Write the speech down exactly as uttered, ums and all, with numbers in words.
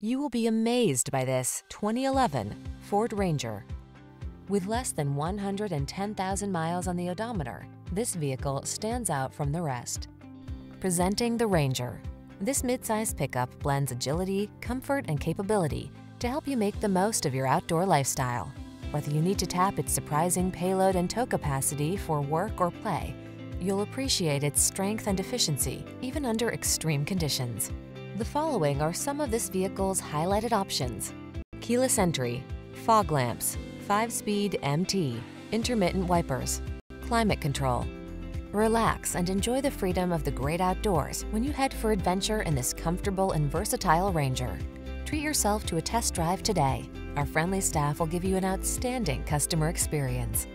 You will be amazed by this twenty eleven Ford Ranger. With less than one hundred ten thousand miles on the odometer, this vehicle stands out from the rest. Presenting the Ranger. This midsize pickup blends agility, comfort, and capability to help you make the most of your outdoor lifestyle. Whether you need to tap its surprising payload and tow capacity for work or play, you'll appreciate its strength and efficiency, even under extreme conditions. The following are some of this vehicle's highlighted options: keyless entry, fog lamps, five-speed M T, intermittent wipers, climate control. Relax and enjoy the freedom of the great outdoors when you head for adventure in this comfortable and versatile Ranger. Treat yourself to a test drive today. Our friendly staff will give you an outstanding customer experience.